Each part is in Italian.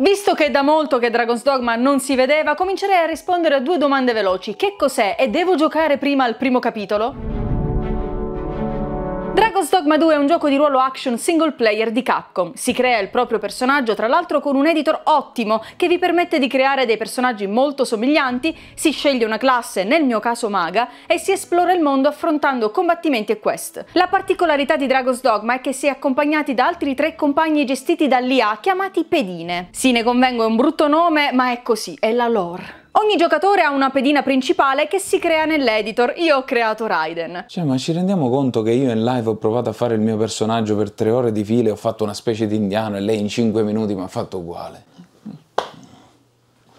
Visto che è da molto che Dragon's Dogma non si vedeva, comincerei a rispondere a due domande veloci. Che cos'è e devo giocare prima al primo capitolo? Dragon's Dogma 2 è un gioco di ruolo action single player di Capcom. Si crea il proprio personaggio, tra l'altro con un editor ottimo che vi permette di creare dei personaggi molto somiglianti, si sceglie una classe, nel mio caso maga, e si esplora il mondo affrontando combattimenti e quest. La particolarità di Dragon's Dogma è che si è accompagnati da altri 3 compagni gestiti dall'IA chiamati pedine. Sì, ne convengo, è un brutto nome, ma è così, è la lore. Ogni giocatore ha una pedina principale che si crea nell'editor. Io ho creato Raiden. Cioè, ma ci rendiamo conto che io in live ho provato a fare il mio personaggio per 3 ore di file, ho fatto una specie di indiano e lei in 5 minuti mi ha fatto uguale.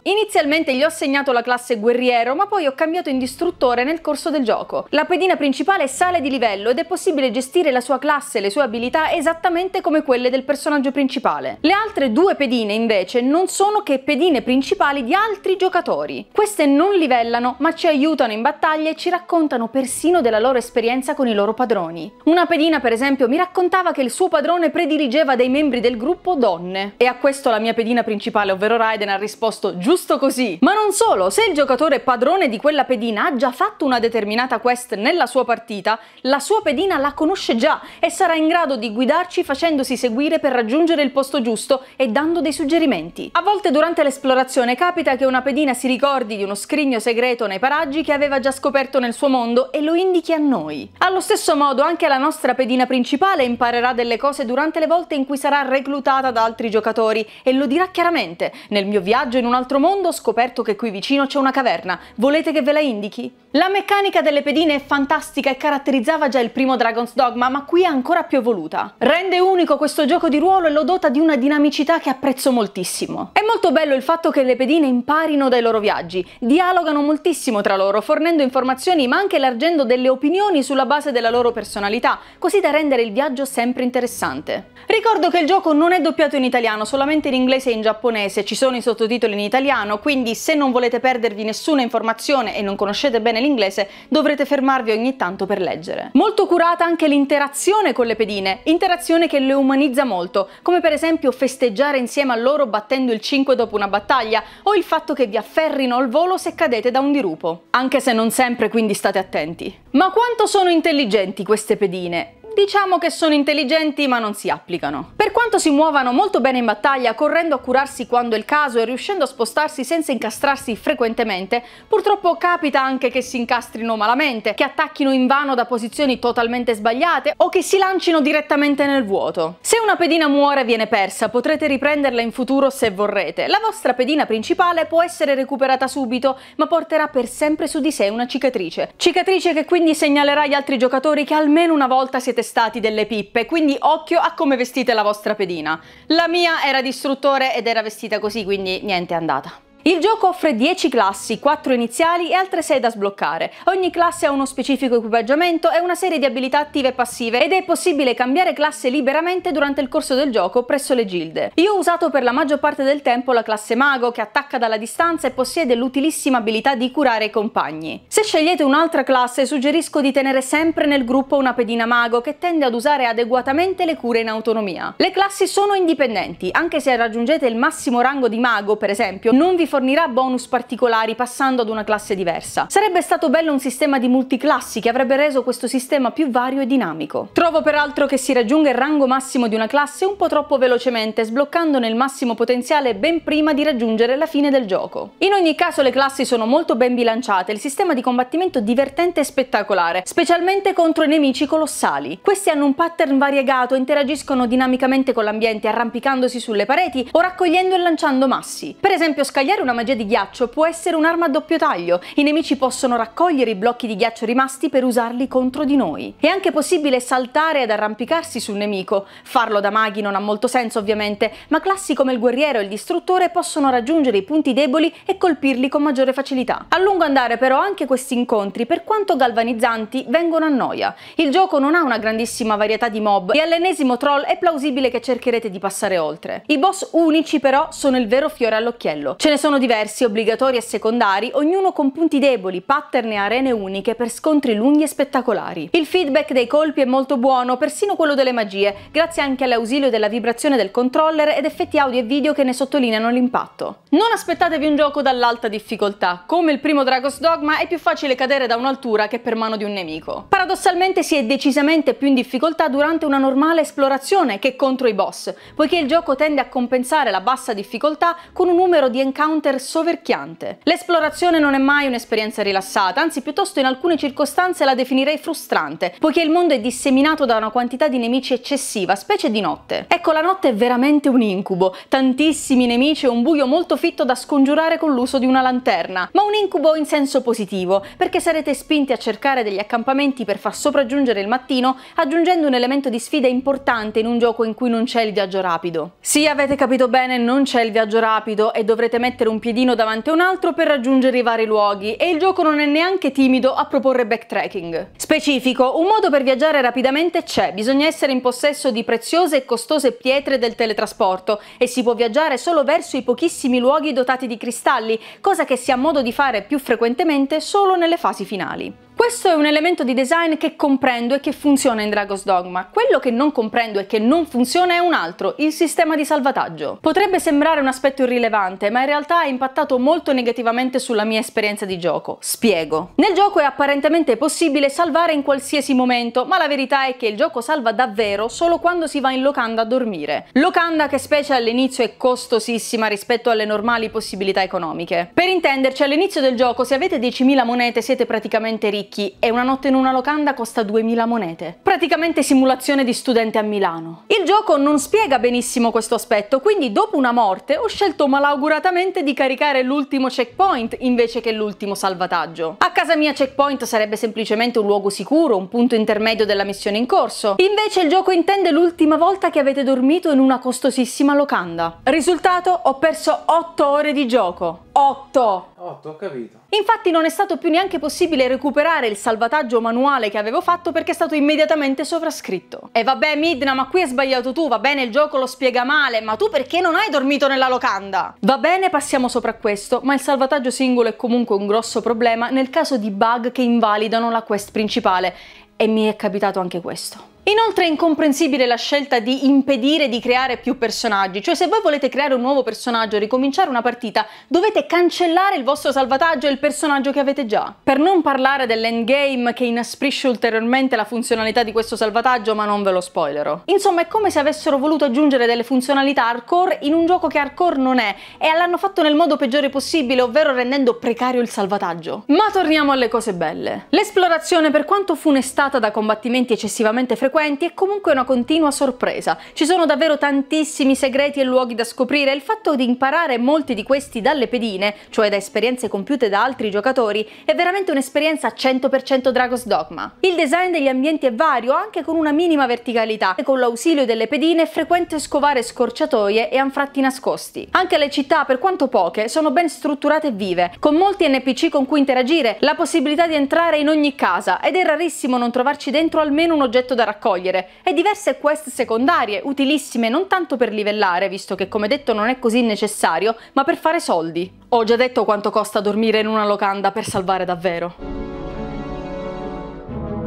Inizialmente gli ho assegnato la classe guerriero, ma poi ho cambiato in distruttore nel corso del gioco. La pedina principale sale di livello ed è possibile gestire la sua classe e le sue abilità esattamente come quelle del personaggio principale. Le altre 2 pedine invece non sono che pedine principali di altri giocatori. Queste non livellano, ma ci aiutano in battaglia e ci raccontano persino della loro esperienza con i loro padroni. Una pedina, per esempio, mi raccontava che il suo padrone prediligeva dei membri del gruppo donne. E a questo la mia pedina principale, ovvero Raiden, ha risposto giusto così. Ma non solo, se il giocatore padrone di quella pedina ha già fatto una determinata quest nella sua partita, la sua pedina la conosce già e sarà in grado di guidarci facendosi seguire per raggiungere il posto giusto e dando dei suggerimenti. A volte durante l'esplorazione capita che una pedina si ricordi di uno scrigno segreto nei paraggi che aveva già scoperto nel suo mondo e lo indichi a noi. Allo stesso modo anche la nostra pedina principale imparerà delle cose durante le volte in cui sarà reclutata da altri giocatori e lo dirà chiaramente. Nel mio viaggio in un altro mondo ho scoperto che qui vicino c'è una caverna, volete che ve la indichi? La meccanica delle pedine è fantastica e caratterizzava già il primo Dragon's Dogma, ma qui è ancora più evoluta. Rende unico questo gioco di ruolo e lo dota di una dinamicità che apprezzo moltissimo. È molto bello il fatto che le pedine imparino dai loro viaggi, dialogano moltissimo tra loro, fornendo informazioni ma anche elargendo delle opinioni sulla base della loro personalità, così da rendere il viaggio sempre interessante. Ricordo che il gioco non è doppiato in italiano, solamente in inglese e in giapponese, ci sono i sottotitoli in italiano, quindi se non volete perdervi nessuna informazione e non conoscete bene l'inglese dovrete fermarvi ogni tanto per leggere. Molto curata anche l'interazione con le pedine, interazione che le umanizza molto, come per esempio festeggiare insieme a loro battendo il 5 dopo una battaglia o il fatto che vi afferrino al volo se cadete da un dirupo, anche se non sempre, quindi state attenti. Ma quanto sono intelligenti queste pedine? Diciamo che sono intelligenti ma non si applicano. Per quanto si muovano molto bene in battaglia, correndo a curarsi quando è il caso e riuscendo a spostarsi senza incastrarsi frequentemente, purtroppo capita anche che si incastrino malamente, che attacchino invano da posizioni totalmente sbagliate o che si lancino direttamente nel vuoto. Se una pedina muore viene persa, potrete riprenderla in futuro se vorrete. La vostra pedina principale può essere recuperata subito, ma porterà per sempre su di sé una cicatrice. Cicatrice che quindi segnalerà agli altri giocatori che almeno una volta siete stati delle pippe, quindi occhio a come vestite la vostra pedina. La mia era distruttore ed era vestita così, quindi niente, è andata. Il gioco offre 10 classi, 4 iniziali e altre 6 da sbloccare. Ogni classe ha uno specifico equipaggiamento e una serie di abilità attive e passive ed è possibile cambiare classe liberamente durante il corso del gioco presso le gilde. Io ho usato per la maggior parte del tempo la classe mago che attacca dalla distanza e possiede l'utilissima abilità di curare i compagni. Se scegliete un'altra classe suggerisco di tenere sempre nel gruppo una pedina mago che tende ad usare adeguatamente le cure in autonomia. Le classi sono indipendenti, anche se raggiungete il massimo rango di mago per esempio, non vi fornirà bonus particolari passando ad una classe diversa. Sarebbe stato bello un sistema di multiclassi che avrebbe reso questo sistema più vario e dinamico. Trovo peraltro che si raggiunga il rango massimo di una classe un po' troppo velocemente, sbloccandone il massimo potenziale ben prima di raggiungere la fine del gioco. In ogni caso le classi sono molto ben bilanciate, il sistema di combattimento divertente e spettacolare, specialmente contro i nemici colossali. Questi hanno un pattern variegato, interagiscono dinamicamente con l'ambiente arrampicandosi sulle pareti o raccogliendo e lanciando massi. Per esempio scagliare una magia di ghiaccio può essere un'arma a doppio taglio, i nemici possono raccogliere i blocchi di ghiaccio rimasti per usarli contro di noi. È anche possibile saltare ed arrampicarsi sul nemico, farlo da maghi non ha molto senso ovviamente, ma classi come il guerriero e il distruttore possono raggiungere i punti deboli e colpirli con maggiore facilità. A lungo andare però anche questi incontri, per quanto galvanizzanti, vengono a noia. Il gioco non ha una grandissima varietà di mob e all'ennesimo troll è plausibile che cercherete di passare oltre. I boss unici però sono il vero fiore all'occhiello. Ce ne sono sono diversi, obbligatori e secondari, ognuno con punti deboli, pattern e arene uniche per scontri lunghi e spettacolari. Il feedback dei colpi è molto buono, persino quello delle magie, grazie anche all'ausilio della vibrazione del controller ed effetti audio e video che ne sottolineano l'impatto. Non aspettatevi un gioco dall'alta difficoltà, come il primo Dragon's Dogma è più facile cadere da un'altura che per mano di un nemico. Paradossalmente si è decisamente più in difficoltà durante una normale esplorazione che contro i boss, poiché il gioco tende a compensare la bassa difficoltà con un numero di encounter soverchiante. L'esplorazione non è mai un'esperienza rilassata, anzi piuttosto in alcune circostanze la definirei frustrante, poiché il mondo è disseminato da una quantità di nemici eccessiva, specie di notte. Ecco, la notte è veramente un incubo, tantissimi nemici e un buio molto fitto da scongiurare con l'uso di una lanterna, ma un incubo in senso positivo, perché sarete spinti a cercare degli accampamenti per far sopraggiungere il mattino, aggiungendo un elemento di sfida importante in un gioco in cui non c'è il viaggio rapido. Sì, avete capito bene, non c'è il viaggio rapido e dovrete mettere un piedino davanti a un altro per raggiungere i vari luoghi, e il gioco non è neanche timido a proporre backtracking. Specifico, un modo per viaggiare rapidamente c'è, bisogna essere in possesso di preziose e costose pietre del teletrasporto e si può viaggiare solo verso i pochissimi luoghi dotati di cristalli, cosa che si ha modo di fare più frequentemente solo nelle fasi finali. Questo è un elemento di design che comprendo e che funziona in Dragon's Dogma. Quello che non comprendo e che non funziona è un altro, il sistema di salvataggio. Potrebbe sembrare un aspetto irrilevante, ma in realtà ha impattato molto negativamente sulla mia esperienza di gioco. Spiego. Nel gioco è apparentemente possibile salvare in qualsiasi momento, ma la verità è che il gioco salva davvero solo quando si va in locanda a dormire. Locanda che specie all'inizio è costosissima rispetto alle normali possibilità economiche. Per intenderci, all'inizio del gioco se avete 10.000 monete siete praticamente ricchi, e una notte in una locanda costa 2000 monete. Praticamente simulazione di studente a Milano. Il gioco non spiega benissimo questo aspetto, quindi dopo una morte ho scelto malauguratamente di caricare l'ultimo checkpoint invece che l'ultimo salvataggio. A casa mia checkpoint sarebbe semplicemente un luogo sicuro, un punto intermedio della missione in corso. Invece il gioco intende l'ultima volta che avete dormito in una costosissima locanda. Risultato? Ho perso 8 ore di gioco. 8, ho capito. Infatti non è stato più neanche possibile recuperare il salvataggio manuale che avevo fatto perché è stato immediatamente sovrascritto. E vabbè Midna, ma qui hai sbagliato tu, va bene il gioco lo spiega male, ma tu perché non hai dormito nella locanda? Va bene, passiamo sopra questo, ma il salvataggio singolo è comunque un grosso problema nel caso di bug che invalidano la quest principale, e mi è capitato anche questo. Inoltre è incomprensibile la scelta di impedire di creare più personaggi, cioè se voi volete creare un nuovo personaggio e ricominciare una partita dovete cancellare il vostro salvataggio e il personaggio che avete già. Per non parlare dell'endgame che inasprisce ulteriormente la funzionalità di questo salvataggio, ma non ve lo spoilerò. Insomma è come se avessero voluto aggiungere delle funzionalità hardcore in un gioco che hardcore non è, e l'hanno fatto nel modo peggiore possibile, ovvero rendendo precario il salvataggio. Ma torniamo alle cose belle. L'esplorazione, per quanto funestata da combattimenti eccessivamente frequenti, è comunque una continua sorpresa. Ci sono davvero tantissimi segreti e luoghi da scoprire e il fatto di imparare molti di questi dalle pedine, cioè da esperienze compiute da altri giocatori, è veramente un'esperienza 100% Dragon's Dogma. Il design degli ambienti è vario, anche con una minima verticalità, e con l'ausilio delle pedine è frequente scovare scorciatoie e anfratti nascosti. Anche le città, per quanto poche, sono ben strutturate e vive, con molti NPC con cui interagire, la possibilità di entrare in ogni casa, ed è rarissimo non trovarci dentro almeno un oggetto da raccogliere, e diverse quest secondarie, utilissime non tanto per livellare, visto che come detto non è così necessario, ma per fare soldi. Ho già detto quanto costa dormire in una locanda per salvare davvero.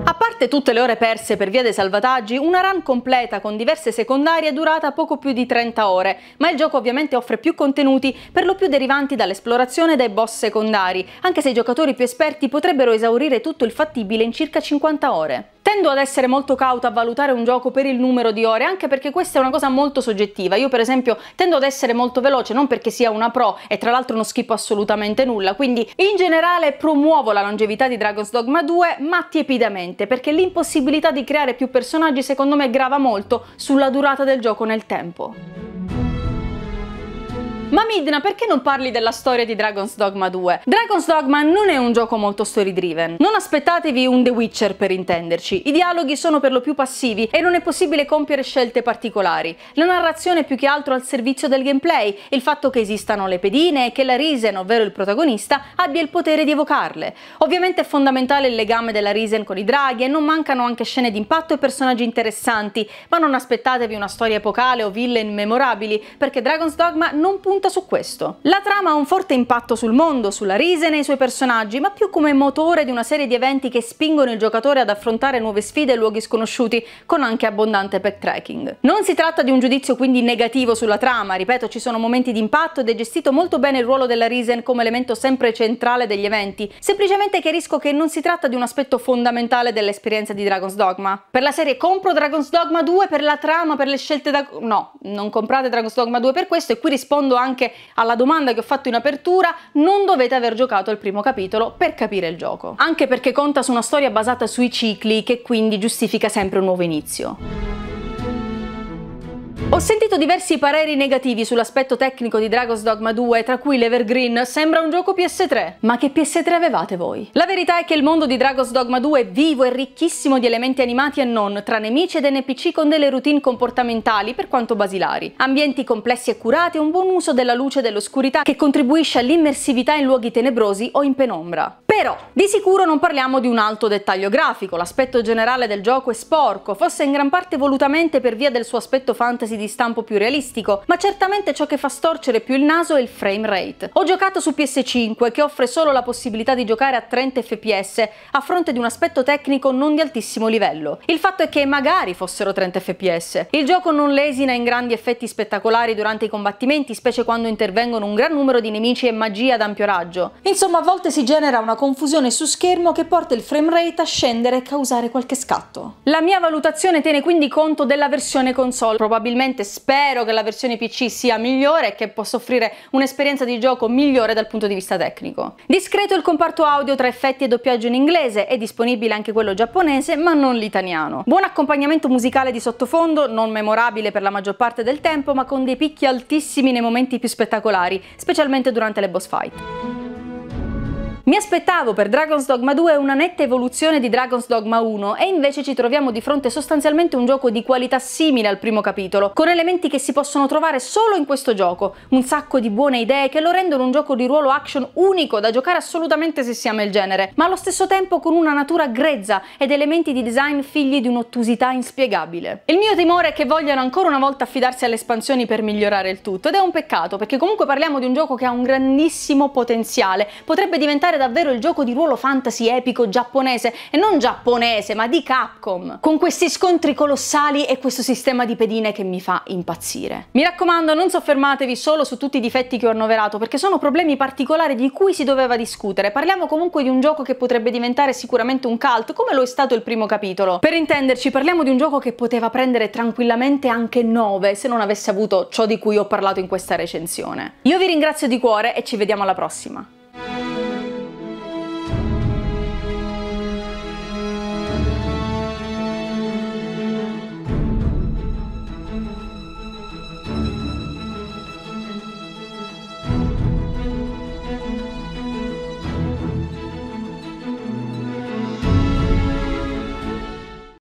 A parte tutte le ore perse per via dei salvataggi, una run completa con diverse secondarie è durata poco più di 30 ore, ma il gioco ovviamente offre più contenuti, per lo più derivanti dall'esplorazione e dai boss secondari, anche se i giocatori più esperti potrebbero esaurire tutto il fattibile in circa 50 ore. Tendo ad essere molto cauta a valutare un gioco per il numero di ore, anche perché questa è una cosa molto soggettiva. Io per esempio tendo ad essere molto veloce, non perché sia una pro, e tra l'altro non schippo assolutamente nulla, quindi in generale promuovo la longevità di Dragon's Dogma 2, ma tiepidamente, perché l'impossibilità di creare più personaggi secondo me grava molto sulla durata del gioco nel tempo. Ma Midna, perché non parli della storia di Dragon's Dogma 2? Dragon's Dogma non è un gioco molto story driven. Non aspettatevi un The Witcher per intenderci. I dialoghi sono per lo più passivi e non è possibile compiere scelte particolari. La narrazione è più che altro al servizio del gameplay, il fatto che esistano le pedine e che la Risen, ovvero il protagonista, abbia il potere di evocarle. Ovviamente è fondamentale il legame della Risen con i draghi e non mancano anche scene d'impatto e personaggi interessanti, ma non aspettatevi una storia epocale o villain memorabili, perché Dragon's Dogma non punta punta su questo. La trama ha un forte impatto sul mondo, sulla risa e nei suoi personaggi, ma più come motore di una serie di eventi che spingono il giocatore ad affrontare nuove sfide e luoghi sconosciuti, con anche abbondante backtracking. Non si tratta di un giudizio quindi negativo sulla trama, ripeto, ci sono momenti di impatto ed è gestito molto bene il ruolo della Risen come elemento sempre centrale degli eventi, semplicemente chiarisco che non si tratta di un aspetto fondamentale dell'esperienza di Dragon's Dogma. Per la serie compro Dragon's Dogma 2 per la trama, per le scelte da... No, non comprate Dragon's Dogma 2 per questo, e qui rispondo anche alla domanda che ho fatto in apertura, non dovete aver giocato il primo capitolo per capire il gioco. Anche perché conta su una storia basata sui cicli che quindi giustifica sempre un nuovo inizio. Ho sentito diversi pareri negativi sull'aspetto tecnico di Dragon's Dogma 2, tra cui l'Evergreen, sembra un gioco PS3. Ma che PS3 avevate voi? La verità è che il mondo di Dragon's Dogma 2 è vivo e ricchissimo di elementi animati e non, tra nemici ed NPC con delle routine comportamentali per quanto basilari, ambienti complessi e curati e un buon uso della luce e dell'oscurità che contribuisce all'immersività in luoghi tenebrosi o in penombra. Però, di sicuro non parliamo di un alto dettaglio grafico, l'aspetto generale del gioco è sporco, forse in gran parte volutamente per via del suo aspetto fantasy di stampo più realistico, ma certamente ciò che fa storcere più il naso è il frame rate. Ho giocato su PS5 che offre solo la possibilità di giocare a 30 fps a fronte di un aspetto tecnico non di altissimo livello. Il fatto è che magari fossero 30 fps. Il gioco non lesina in grandi effetti spettacolari durante i combattimenti, specie quando intervengono un gran numero di nemici e magia ad ampio raggio. Insomma, a volte si genera una confusione su schermo che porta il frame rate a scendere e causare qualche scatto. La mia valutazione tiene quindi conto della versione console, probabilmente spero che la versione PC sia migliore e che possa offrire un'esperienza di gioco migliore dal punto di vista tecnico. Discreto il comparto audio tra effetti e doppiaggio in inglese, è disponibile anche quello giapponese ma non l'italiano. Buon accompagnamento musicale di sottofondo, non memorabile per la maggior parte del tempo ma con dei picchi altissimi nei momenti più spettacolari, specialmente durante le boss fight. Mi aspettavo per Dragon's Dogma 2 una netta evoluzione di Dragon's Dogma 1 e invece ci troviamo di fronte sostanzialmente un gioco di qualità simile al primo capitolo, con elementi che si possono trovare solo in questo gioco, un sacco di buone idee che lo rendono un gioco di ruolo action unico da giocare assolutamente se si ama il genere, ma allo stesso tempo con una natura grezza ed elementi di design figli di un'ottusità inspiegabile. Il mio timore è che vogliano ancora una volta affidarsi alle espansioni per migliorare il tutto, ed è un peccato perché comunque parliamo di un gioco che ha un grandissimo potenziale, potrebbe diventare davvero il gioco di ruolo fantasy epico giapponese, e non giapponese ma di Capcom, con questi scontri colossali e questo sistema di pedine che mi fa impazzire. Mi raccomando, non soffermatevi solo su tutti i difetti che ho annoverato perché sono problemi particolari di cui si doveva discutere, parliamo comunque di un gioco che potrebbe diventare sicuramente un cult come lo è stato il primo capitolo. Per intenderci, parliamo di un gioco che poteva prendere tranquillamente anche 9 se non avesse avuto ciò di cui ho parlato in questa recensione. Io vi ringrazio di cuore e ci vediamo alla prossima.